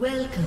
Welcome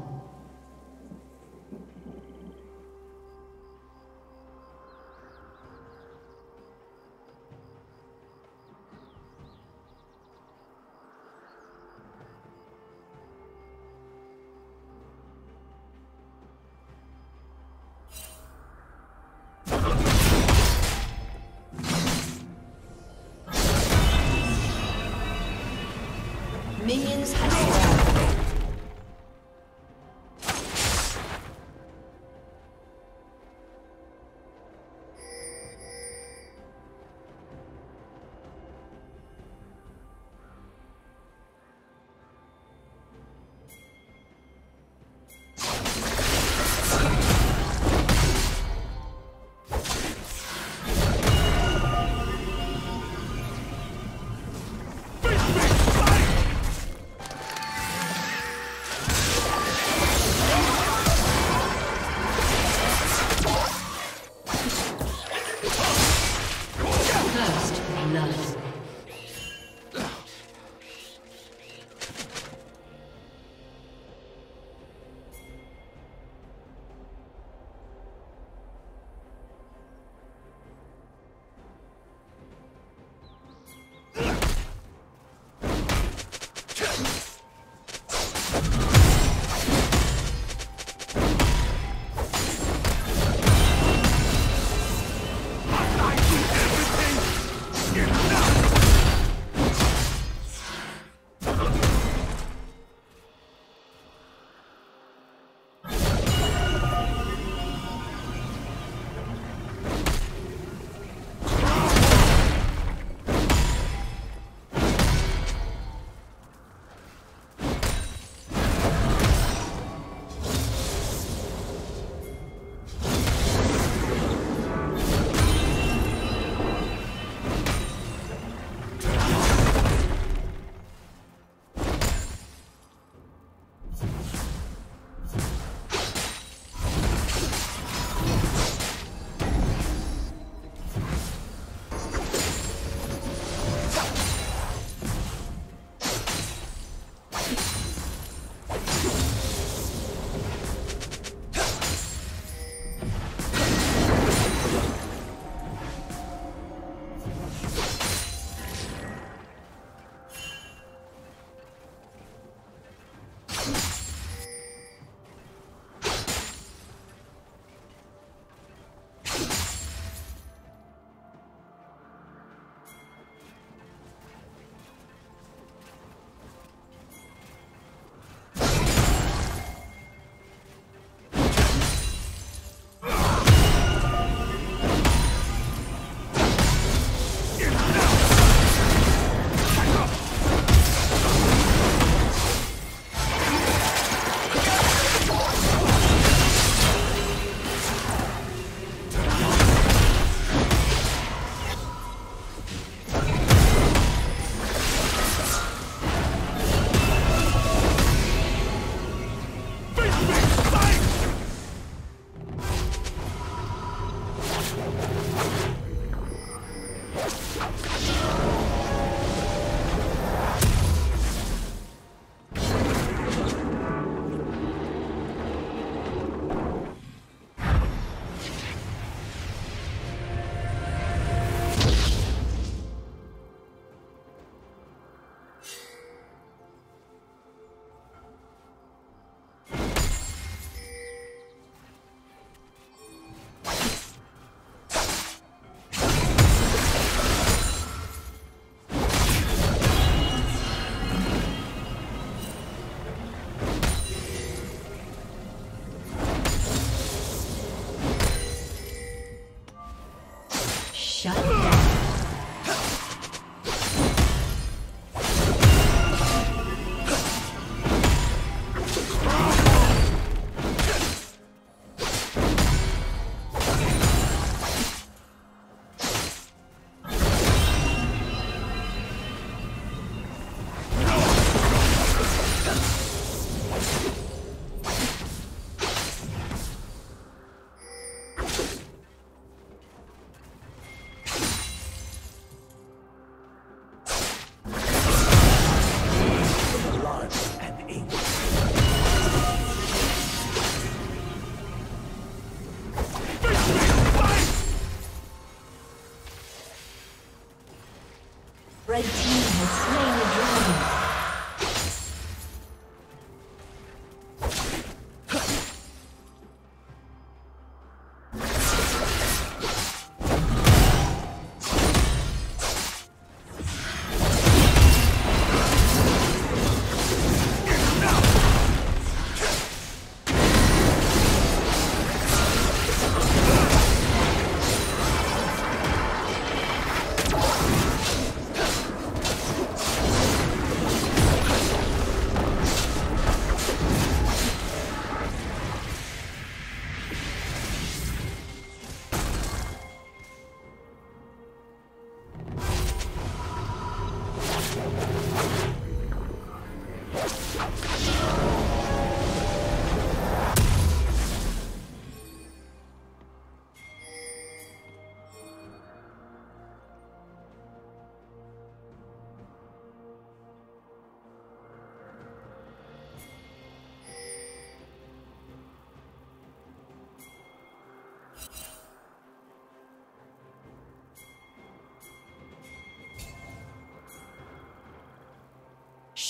Minions have spawned.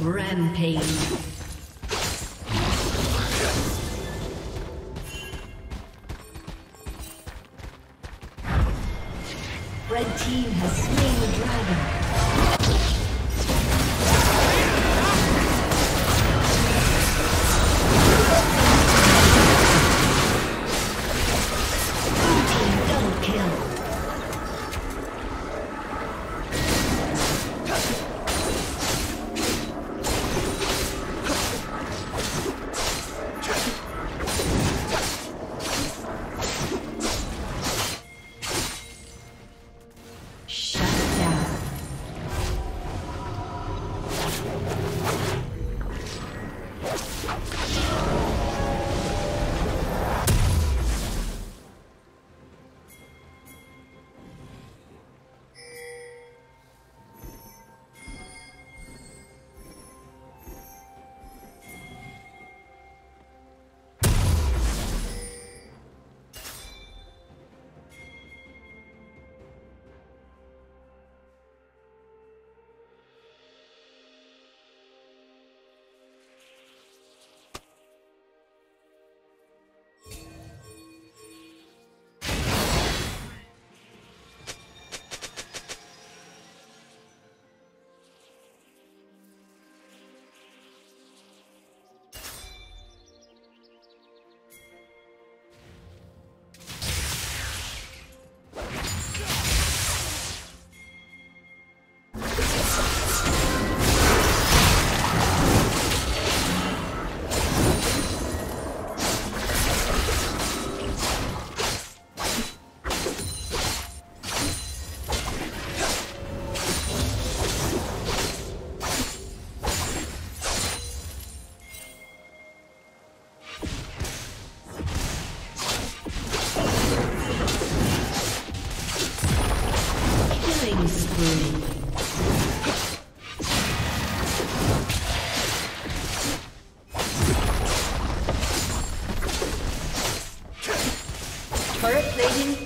Rampage.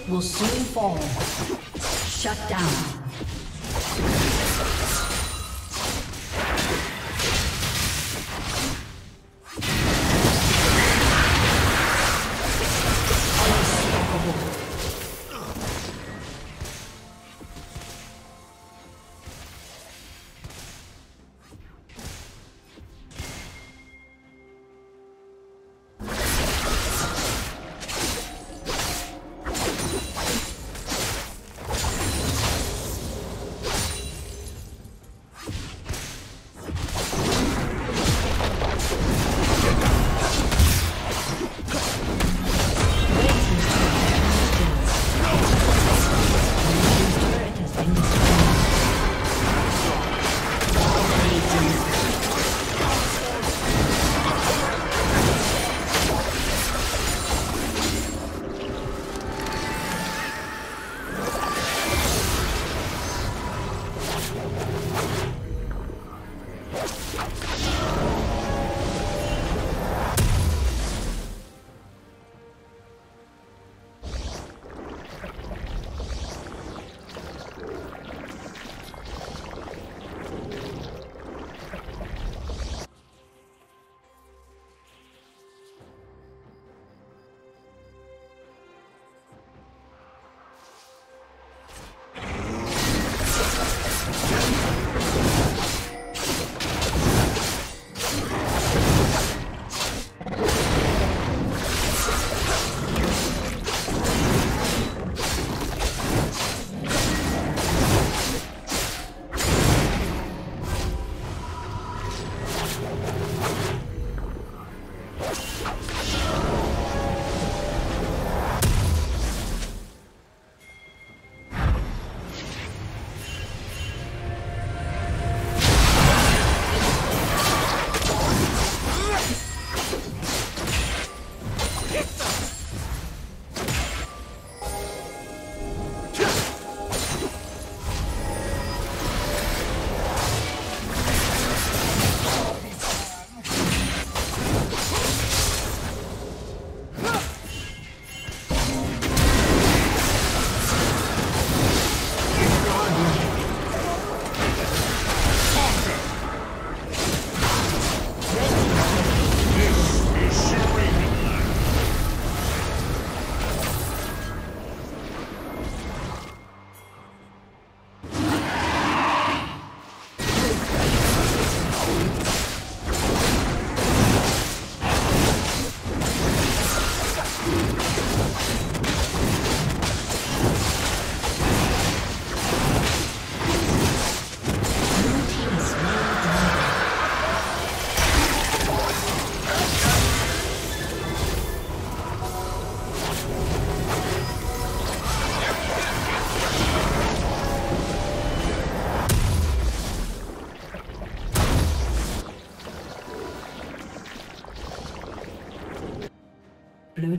will soon fall. Shut down. Blue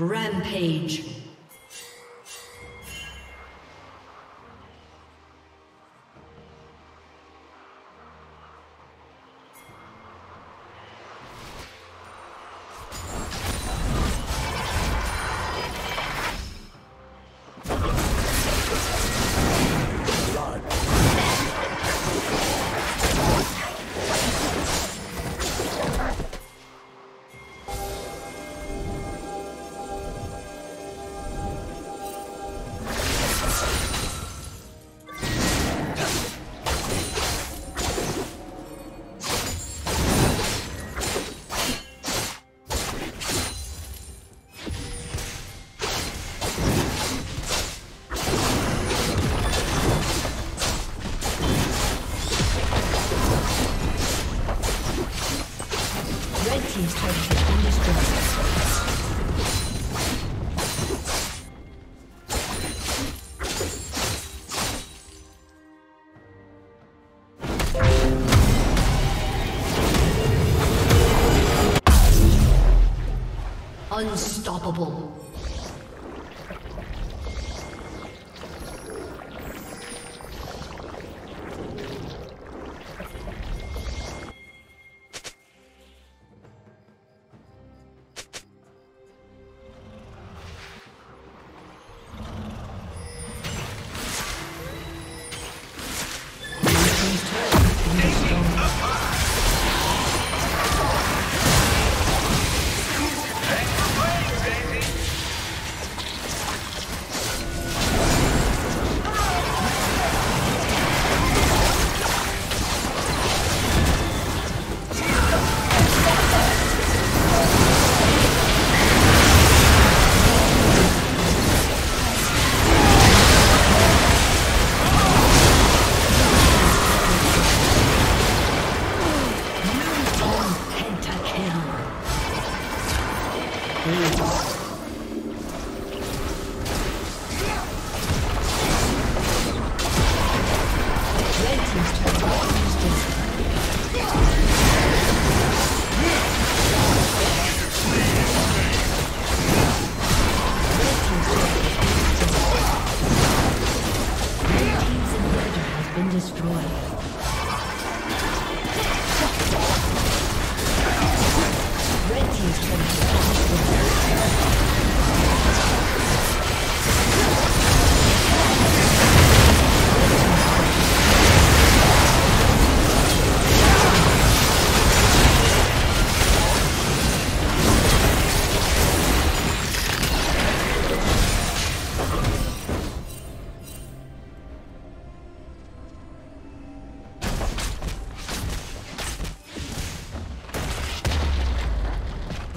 Rampage. Unstoppable.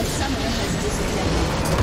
A summoner has disconnected.